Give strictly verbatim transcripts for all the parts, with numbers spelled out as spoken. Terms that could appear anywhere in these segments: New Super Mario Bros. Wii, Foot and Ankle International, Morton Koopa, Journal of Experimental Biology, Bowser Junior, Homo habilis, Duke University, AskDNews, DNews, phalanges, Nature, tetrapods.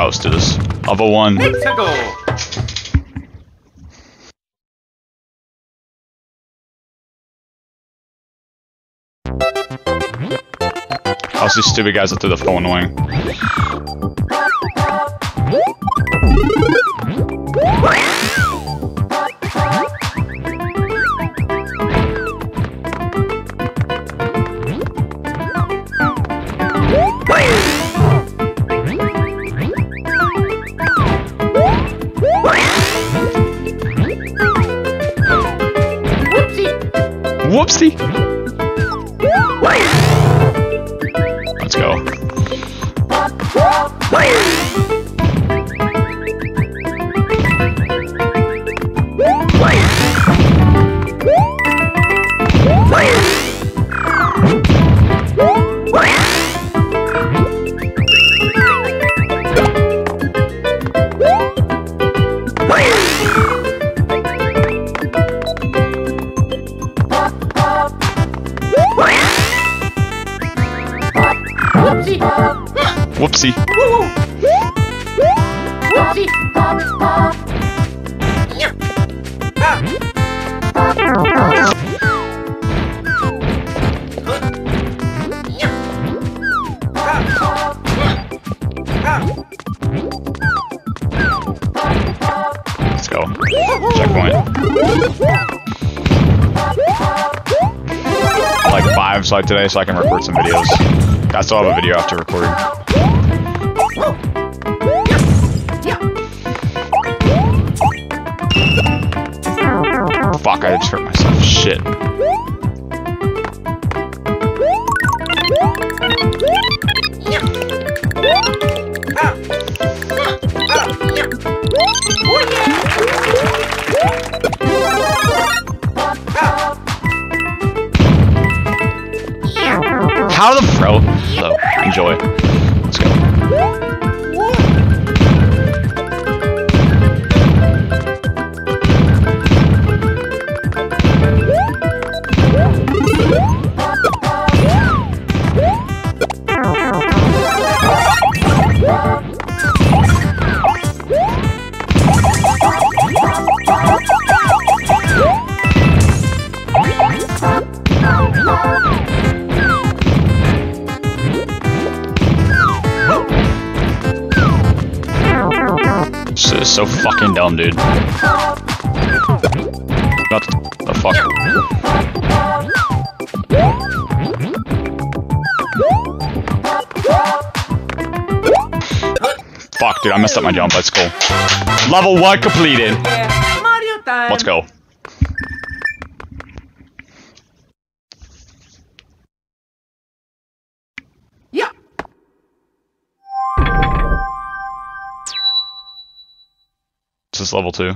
house to this other one. How's these stupid guys up to the phone line? Whoopsie! Let's go. Whoopsie. Whoopsie. Let's go. Checkpoint. I like five slide today so I can record some videos. I still have a video I have to record. Fuck, I just hurt myself. Shit. How the fro? So, enjoy. Let's go. So fucking dumb, dude. What the fuck? Fuck, dude, I messed up my jump. Let's go. Level one completed. Mario time. Let's go. This level two.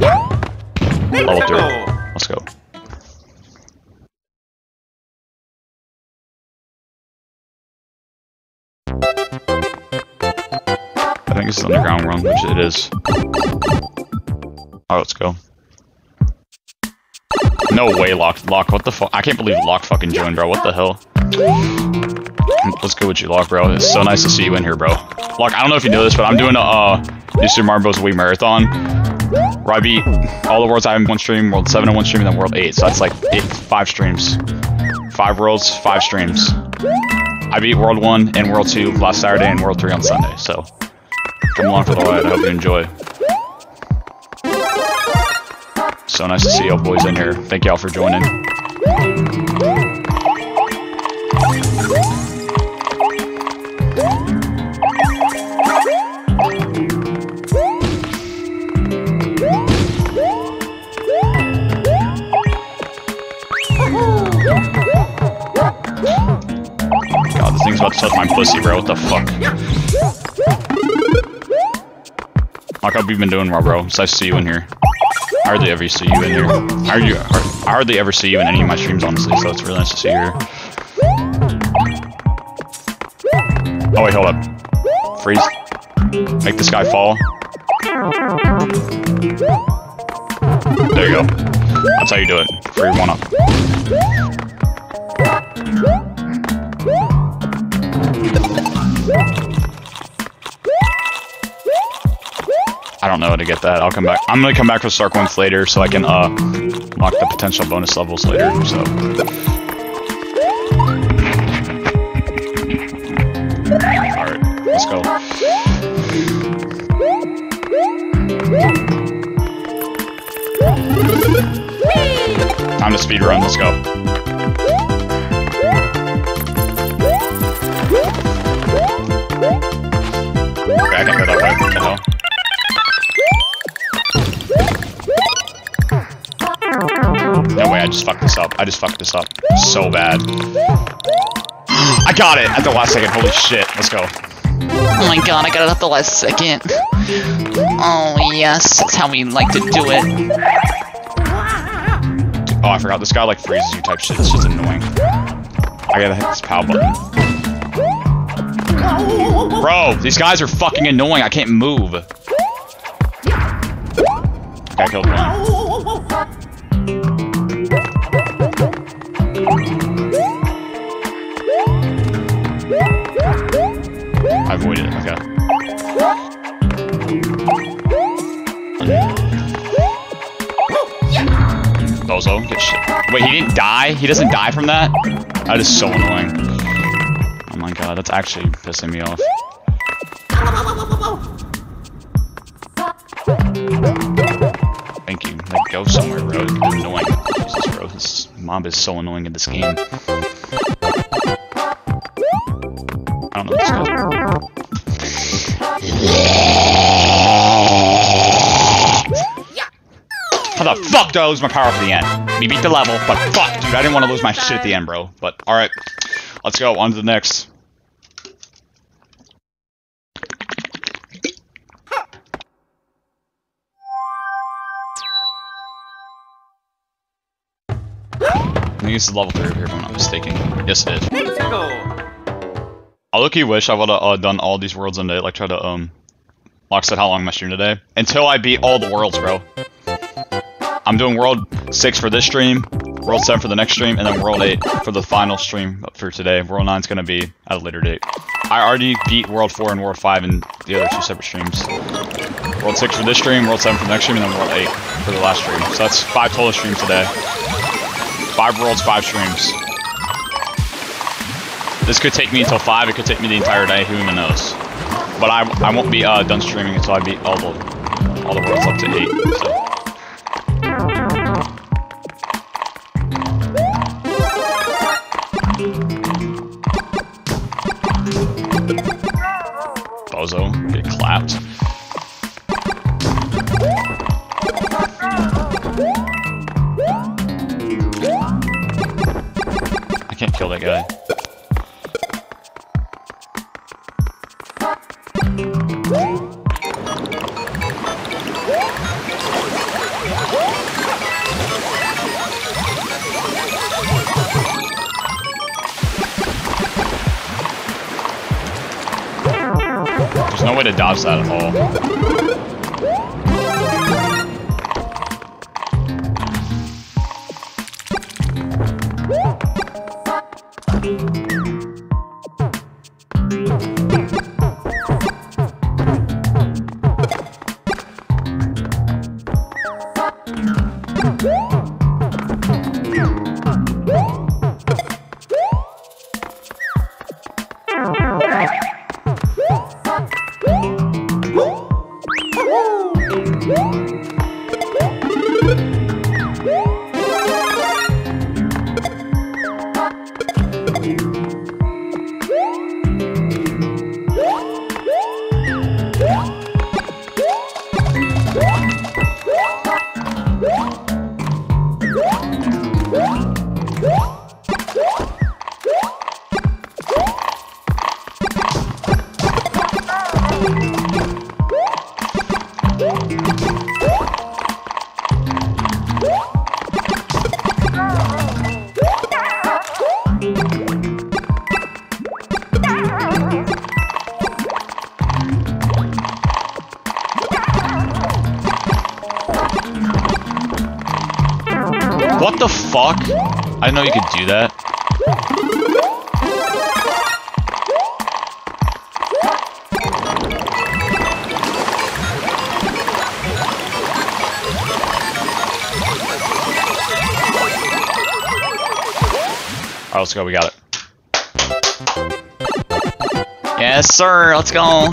Level three. Let's go. I think it's an underground run, which it is. Alright, let's go. No way, Lock. Lock, what the fuck? I can't believe Lock fucking joined, bro. What the hell? Let's go with you, Lock, bro. It's so nice to see you in here, bro. Lock, I don't know if you know this, but I'm doing a, uh... New Super Mario Bros. Wii Marathon, where I beat all the worlds I have in one stream, World seven in one stream, and then World eight, so that's like eight, five streams. Five worlds, five streams. I beat World one and World two last Saturday and World three on Sunday, so come along for the ride, I hope you enjoy. So nice to see y'all boys in here, thank y'all for joining. Thing's about to touch my pussy, bro. What the fuck? Like, I've been doing well, bro. It's nice to see you in here. I hardly ever see you in here. I hardly, I hardly ever see you in any of my streams, honestly, so it's really nice to see you here. Oh, wait, hold up. Freeze. Make this guy fall. There you go. That's how you do it. Free one up. Woo! I don't know how to get that. I'll come back. I'm going to come back with Star Coins later so I can uh, unlock the potential bonus levels later. So. Alright, let's go. Time to speedrun. Let's go. I can't go that way. What the hell? No way, I just fucked this up. I just fucked this up. So bad. I got it at the last second. Holy shit. Let's go. Oh my god, I got it at the last second. Oh yes, that's how we like to do it. Oh, I forgot. This guy like freezes you type shit. It's just annoying. I gotta hit this pow button. Bro, these guys are fucking annoying. I can't move. Guy killed one. I avoided it. Okay. Bozo, good shit. Wait, he didn't die? He doesn't die from that? That is so annoying. Oh my god, that's actually pissing me off. Thank you. Like, go somewhere, bro. It's annoying. Jesus, bro. This mob is so annoying in this game. I don't know this guy. How the fuck do I lose my power at the end? We beat the level, but fuck, dude. I didn't want to lose my shit at the end, bro. But, alright. Let's go, on to the next. I think this is level three here if I'm not mistaken. Yes, it is. I look, you wish I would have uh, done all these worlds in a day, like try to, um... Like I said, how long am I streaming today? Until I beat all the worlds, bro. I'm doing world six for this stream. World seven for the next stream, and then World eight for the final stream for today. World nine is going to be at a later date. I already beat World four and World five in the other two separate streams. World six for this stream, World seven for the next stream, and then World eight for the last stream. So that's five total streams today. Five worlds, five streams. This could take me until five, it could take me the entire day, who even knows. But I, I won't be uh, done streaming until I beat all the, all the worlds up to eight. So. Get clapped. I can't kill that guy. No way to dodge that at all. Fuck! I didn't know you could do that. let's go, we got it. Yes, sir, let's go.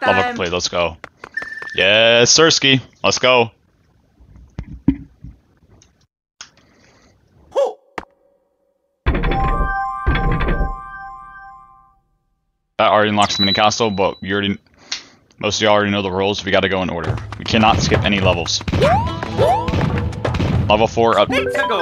Love it, play, let's go. Yes, Sirski, let's go. That already unlocks the mini castle, but you already, most of y'all already know the rules. We gotta go in order. We cannot skip any levels. Level four up. Let's go.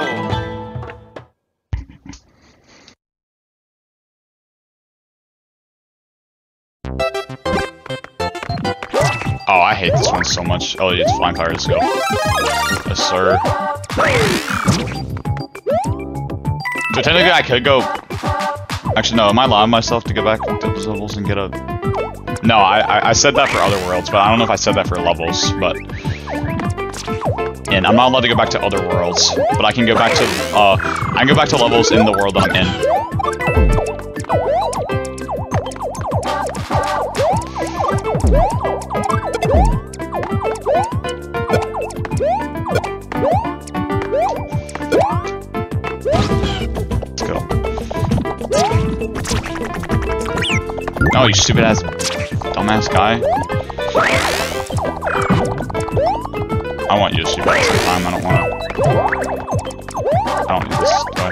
Oh, I hate this one so much. Oh, it's flying fire. Let's go. Yes, sir. So technically, I could go. Actually, no, am I allowing myself to go back to those levels and get a... No, I, I, I said that for other worlds, but I don't know if I said that for levels, but... And I'm not allowed to go back to other worlds, but I can go back to... Uh, I can go back to levels in the world that I'm in. Let's go. Oh, you stupid ass dumbass guy. I want you to shoot back sometime, I don't wanna. I don't need this guy.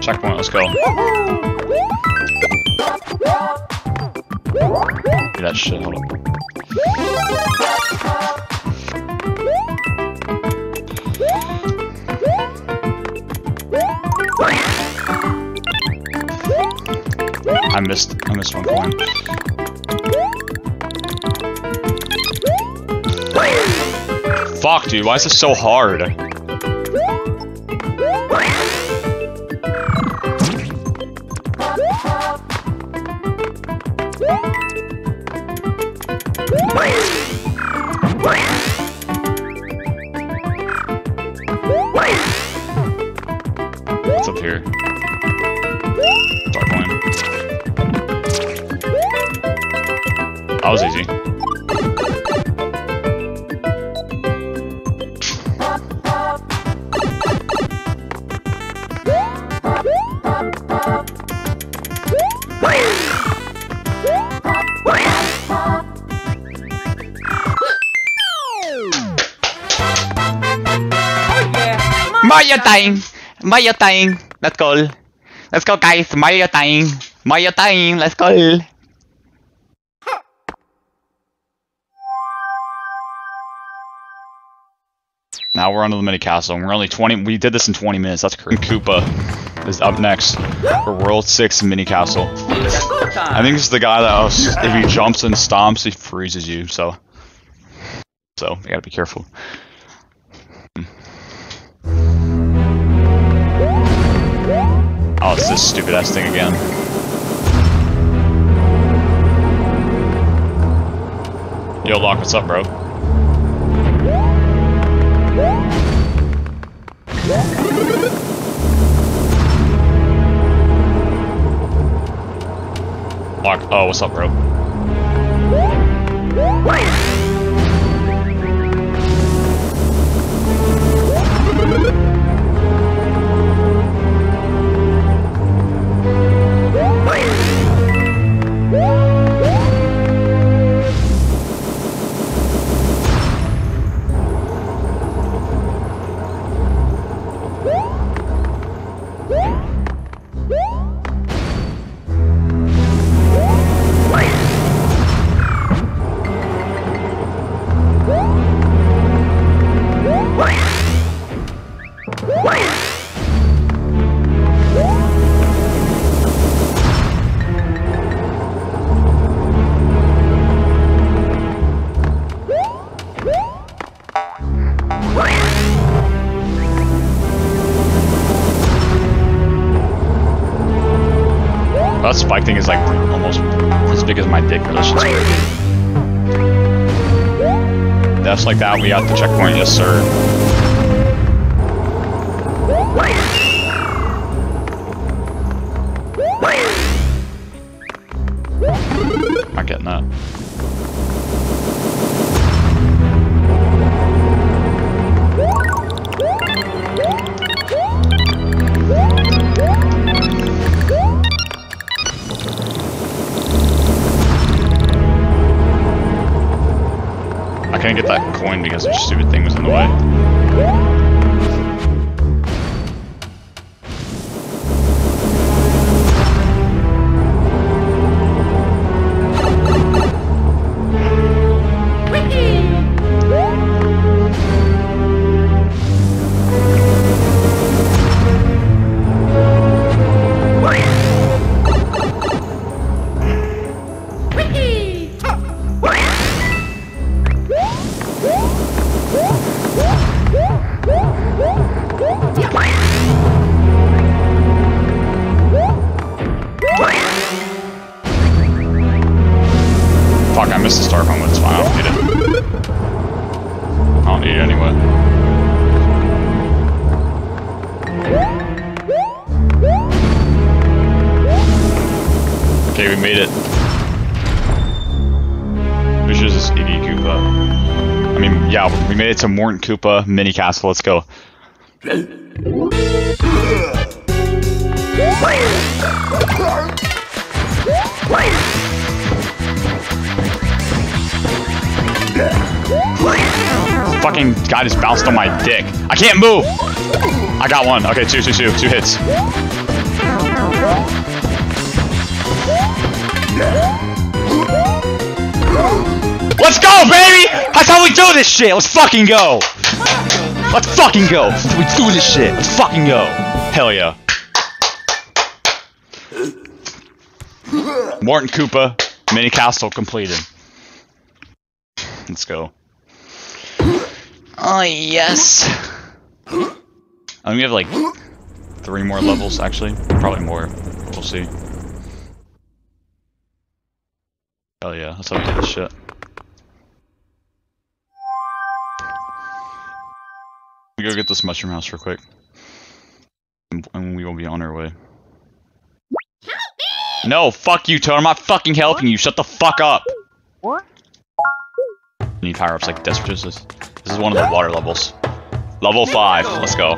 Checkpoint, let's go. Do that shit, hold on. I missed, I missed one coin. Fuck, dude, why is this so hard? What's up here? Dark one. That was easy. Mario time! Mario time! Let's go! Let's go, guys! Mario time! Mario time! Let's go! Now we're onto the mini castle. We're only twenty. We did this in twenty minutes. That's crazy. Koopa is up next for World Six mini castle. I think this is the guy that was, if he jumps and stomps, he freezes you. So, so you gotta be careful. Oh, it's this stupid ass thing again. Yo, Locke, what's up, bro? Locke, oh, what's up, bro? Wait! That spike thing is like almost as big as my dick, but it's just crazy. That's like that, we at the checkpoint, yes sir. Not getting that. I can't get that coin because the stupid thing was in the way. Fuck, I missed the star one, it's fine, I don't need it. I don't need it anyway. Okay, we made it. We should just E V Koopa. I mean, yeah, we made it to Morton Koopa Mini Castle, let's go. Fucking guy just bounced on my dick. I can't move! I got one. Okay, two, two, two. Two hits. Let's go, baby! That's how we do this shit! Let's fucking go! Let's fucking go! We do this shit! Let's fucking go! Hell yeah. Morton Koopa Mini Castle completed. Let's go. Oh, yes. I mean, we have like three more levels, actually. Probably more. We'll see. Hell yeah, let's have to do this shit. We go get this mushroom house real quick. And we will be on our way. No, fuck you, Toad. I'm not fucking helping you. Shut the fuck up. What? Need power-ups like Death Justice. This is one of the water levels. Level five, let's go.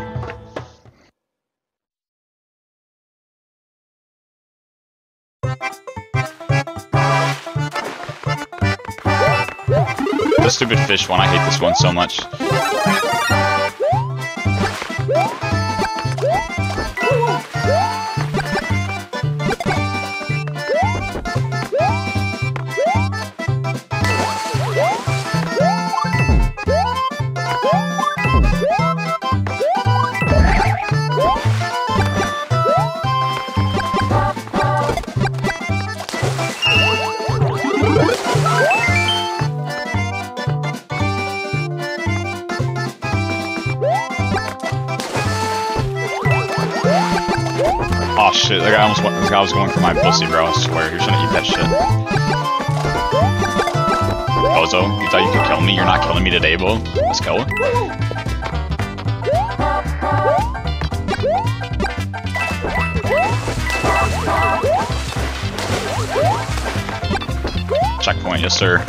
The stupid fish one, I hate this one so much. Oh shit, that guy almost went, this guy was going for my pussy, bro, I swear, you're gonna eat that shit. Bozo, you thought you could kill me? You're not killing me today, bro. Let's go. Checkpoint, yes sir.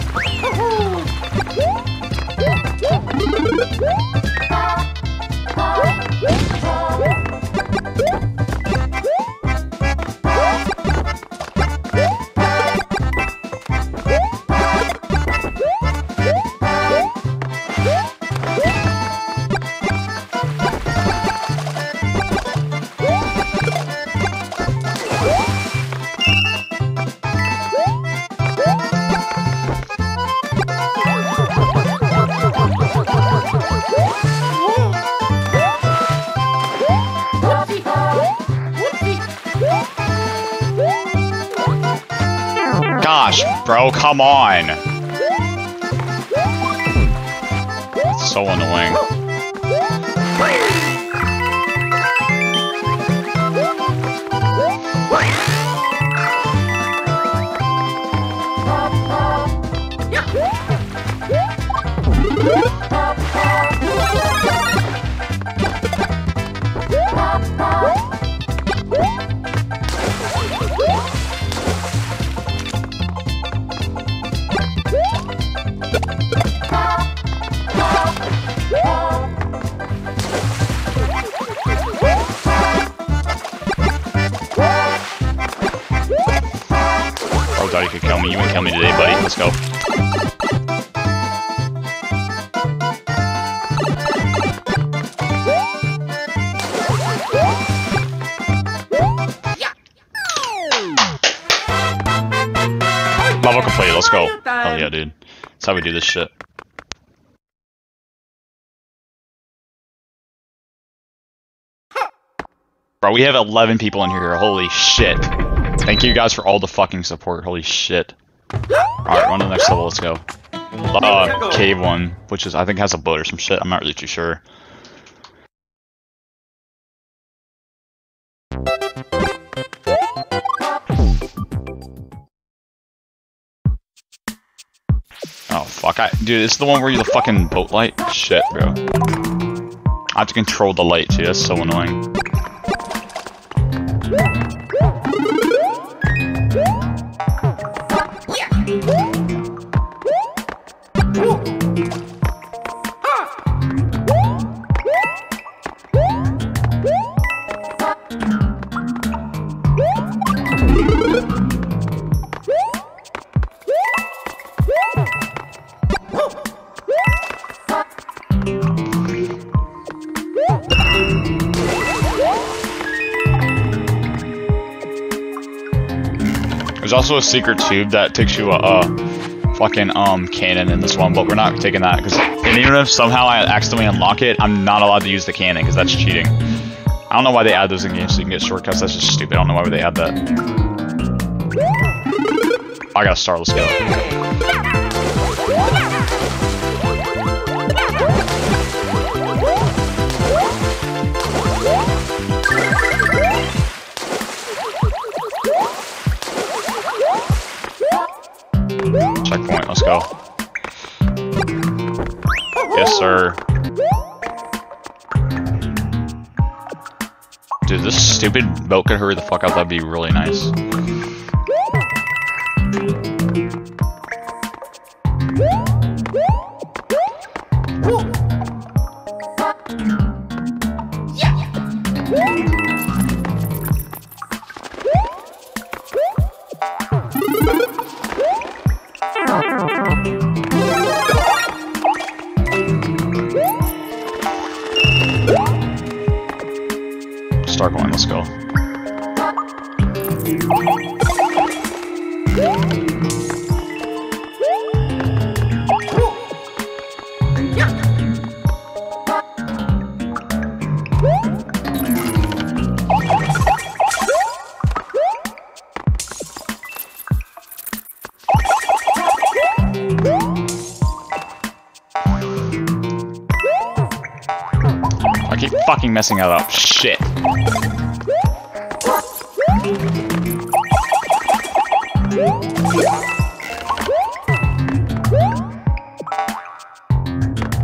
gosh, bro, come on! It's so annoying. You could kill me. You can kill me today, buddy. Let's go. Yeah. Level complete. Let's go. Hell yeah, dude. That's how we do this shit. Bro, we have eleven people in here. Holy shit. Thank you guys for all the fucking support, holy shit. Alright, on to the next level, let's go. Uh, cave one, which is, I think has a boat or some shit, I'm not really too sure. Oh fuck, I- dude, it's the one where you the fucking boat light? Shit, bro. I have to control the light too, that's so annoying. There's also a secret tube that takes you a, a fucking um cannon in this one, but we're not taking that because, and even if somehow I accidentally unlock it, I'm not allowed to use the cannon because that's cheating. I don't know why they add those in games so you can get shortcuts. That's just stupid. I don't know why they add that. I gotta start. Let's go. Checkpoint, let's go. Yes, sir. Dude, this stupid boat could hurry the fuck up, that'd be really nice. Start going, let's go. I keep fucking messing that up. Shit.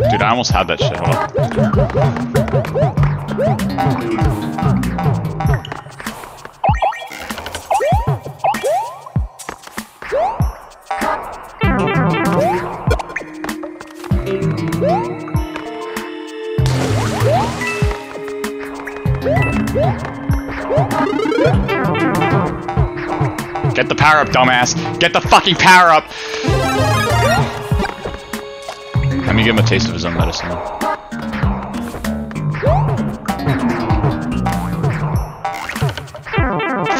Dude, I almost had that shit. Hold up. Get the power up, dumbass. Get the fucking power up. Let me give him a taste of his own medicine.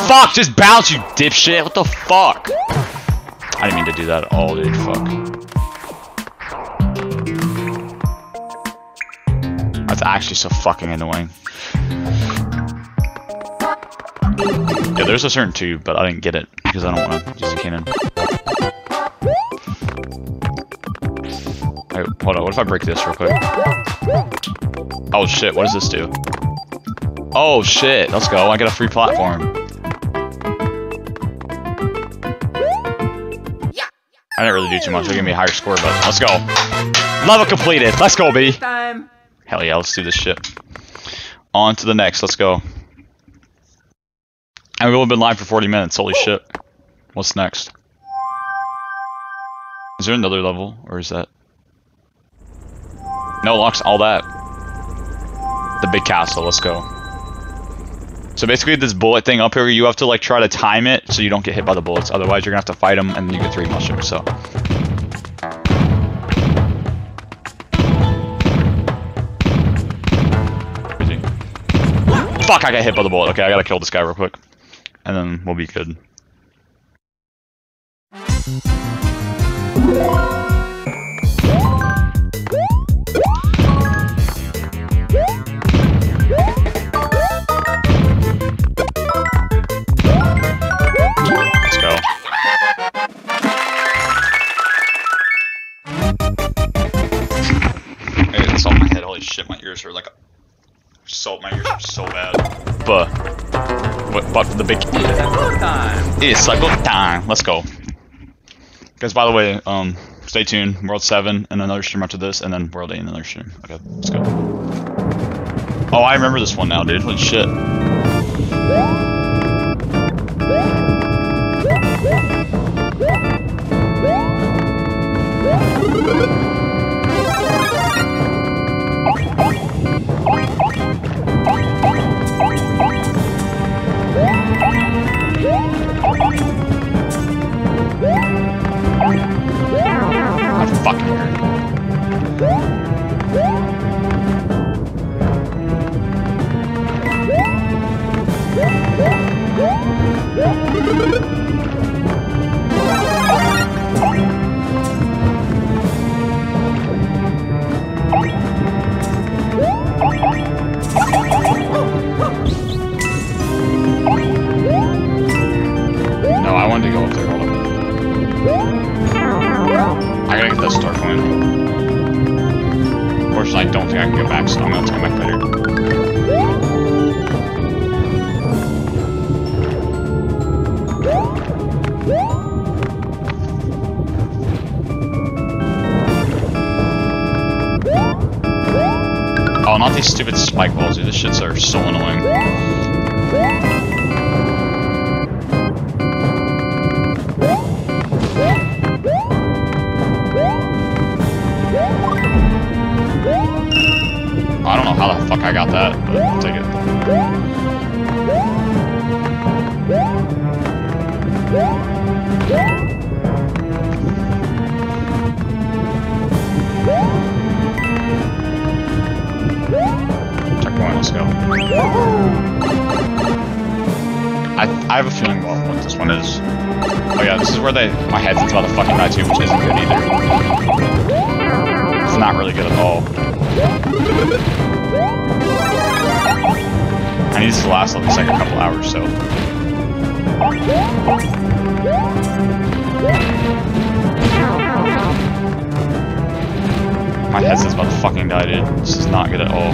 Fuck! Just bounce, you dipshit! What the fuck? I didn't mean to do that at all, dude. Fuck. That's actually so fucking annoying. Yeah, there's a certain tube, but I didn't get it because I don't want to use the cannon. hold on. What if I break this real quick? Oh shit, what does this do? Oh shit, let's go. I get a free platform. I didn't really do too much. It'll give me a higher score, but let's go. Level completed. Let's go, B. Time. Hell yeah, let's do this shit. On to the next. Let's go. And we've only been live for forty minutes. Holy shit. What's next? Is there another level, or is that? No, locks, all that. The big castle. Let's go. So basically, this bullet thing up here, you have to like try to time it so you don't get hit by the bullets. Otherwise, you're gonna have to fight them, and then you get three mushrooms. So. Fuck, I got hit by the bullet. Okay, I gotta kill this guy real quick. And then we'll be good. Let's go. Hey, it's on my head. Holy shit, my ears are like a... So, my ears are so bad. But, but, but the big... It's like a time. Let's go. Guys, by the way, um, stay tuned. World seven and another stream after this, and then World eight and another stream. Okay, let's go. Oh, I remember this one now, dude. Holy shit. Fucking hurt. No, I wanted to go up there. Hold on. I gotta get that star coin. Unfortunately, I don't think I can go back, so I'm gonna have to come back later. Oh, not these stupid spike balls, dude. These shits are so annoying. I don't know how the fuck I got that, but I'll take it. Checkpoint, let's go. I, I have a feeling about what this one is. Oh yeah, this is where they, my head's about to fucking die too, which isn't good either. It's not really good at all. I need this to last like a couple hours, so. My headset's about to fucking die, dude. This is not good at all.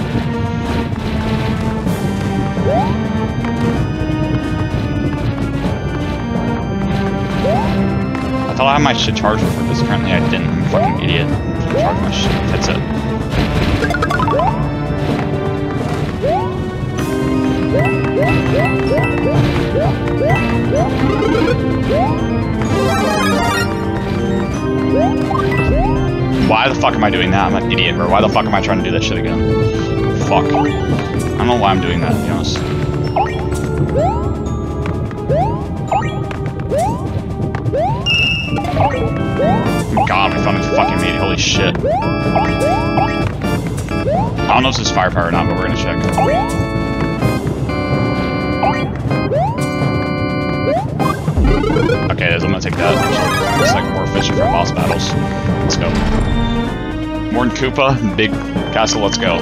I thought I had my shit charged for this, apparently I didn't. I'm a fucking idiot. I should've charged my shit headset. Why the fuck am I doing that? I'm an idiot, bro. Why the fuck am I trying to do that shit again? Fuck. I don't know why I'm doing that, to be honest. God, my phone is fucking made. Holy shit. I don't know if this is firepower or not, but we're gonna check. Okay, I'm gonna take that. It's like more efficient for boss battles. Let's go. More than Koopa, big castle, let's go.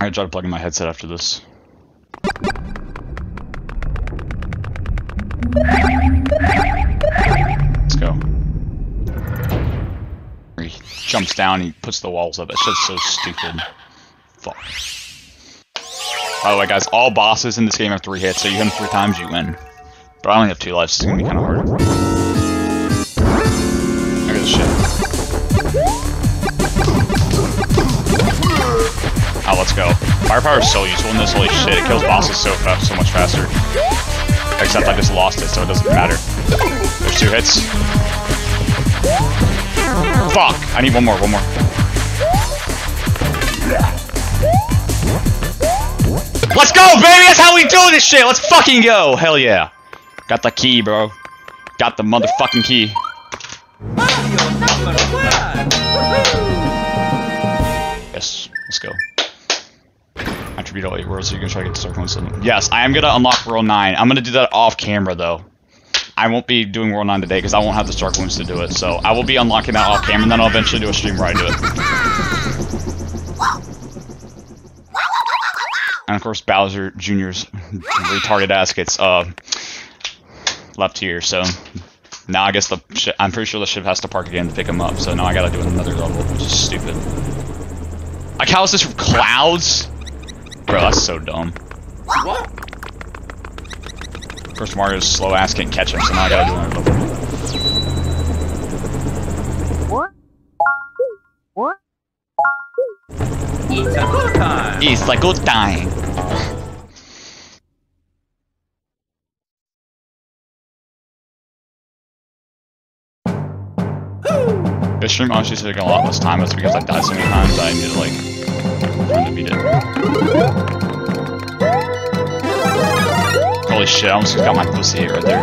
I gotta try to plug in my headset after this. Let's go. jumps down and he puts the walls up. That's just so stupid. Fuck. By the way, guys, all bosses in this game have three hits, so you hit them three times, you win. But I only have two lives, so it's gonna be kind of hard. Look at this shit. Oh, let's go. Firepower is so useful in this, holy shit. It kills bosses so fast, so much faster. Except I just lost it, so it doesn't matter. There's two hits. Fuck! I need one more, one more. Let's go, baby! That's how we do this shit! Let's fucking go! Hell yeah. Got the key, bro. Got the motherfucking key. Mario number one. Yes, let's go. Attribute all eight worlds, so you're gonna try to get the circle instead. Yes, I am gonna unlock World nine. I'm gonna do that off camera, though. I won't be doing World nine today, because I won't have the Star Coins to do it, so I will be unlocking that off camera, and then I'll eventually do a stream where I do it. And of course, Bowser Junior's retarded ass gets uh, left here, so now I guess the ship, I'm pretty sure the ship has to park again to pick him up, so now I gotta do another level, which is stupid. Like, how is this from clouds? Bro, that's so dumb. What? Of course, Mario's slow ass can't catch him, so now I gotta do another level. What? What? It's a good time! It's a good time! This stream honestly took a lot less time, that's because I died so many times that I needed, like, time to beat it. Holy shit, I almost got my pussy hit right there.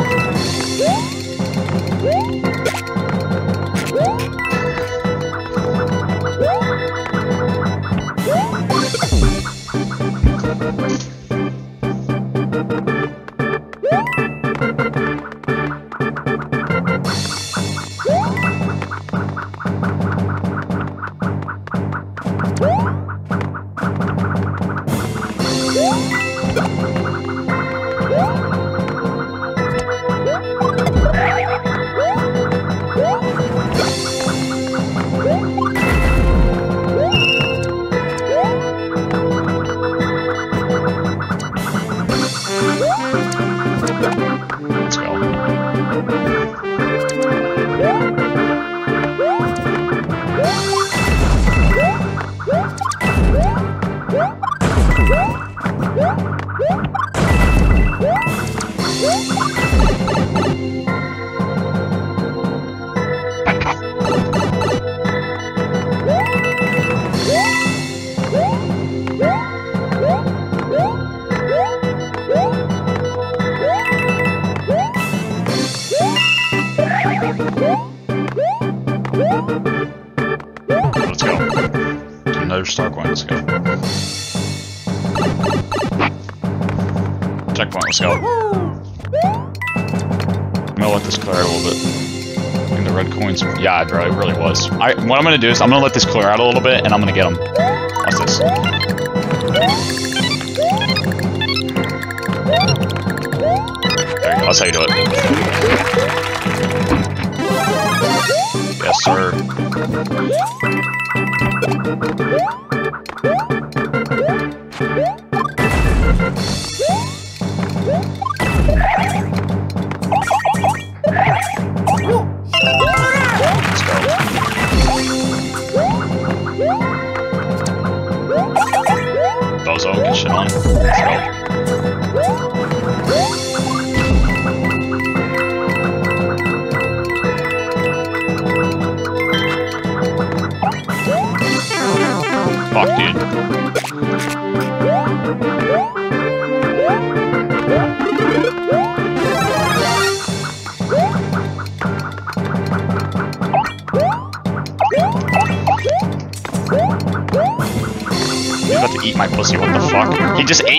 Yeah, bro, it really was. I, what I'm gonna do is I'm gonna let this clear out a little bit, and I'm gonna get them. Watch this. There you go. That's how you do it. Yes, sir.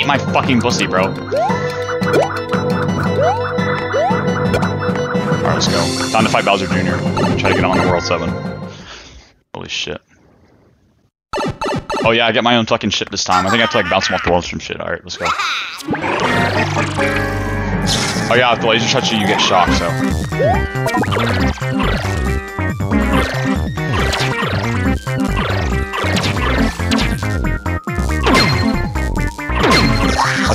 My fucking pussy, bro. Alright, let's go. Time to fight Bowser Junior Try to get on the World seven. Holy shit. Oh yeah, I get my own fucking ship this time. I think I have to like bounce him off the walls from shit. Alright, let's go. Oh yeah, if the laser touches you, you get shocked, so. Let's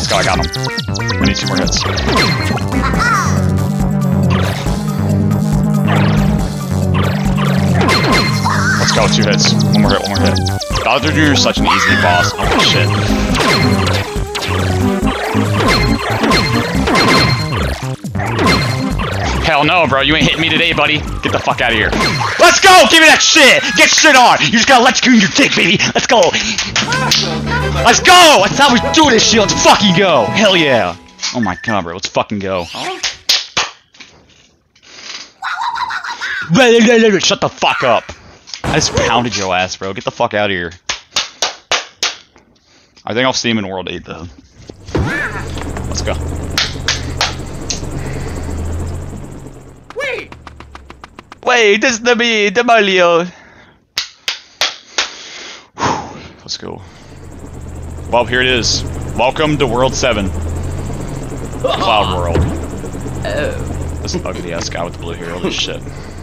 go, I got him. We need two more hits. Let's go, two hits. One more hit, one more hit. Bowser, you're such an easy boss. Oh, shit. Hell no, bro. You ain't hitting me today, buddy. Get the fuck out of here. Let's go! Give me that shit! Get shit on! You just gotta let you in your dick, baby! Let's go! Let's go! That's how we do this shit! Let's fucking go! Hell yeah! Oh my god, bro. Let's fucking go. Shut the fuck up. I just pounded your ass, bro. Get the fuck out of here. I think I'll see him in World eight, though. Let's go. Wait! Wait, this is the me, the Mario. Whew, let's go. Well, here it is. Welcome to World seven. Cloud World. Oh. This ugly ass guy with the blue hair, holy shit.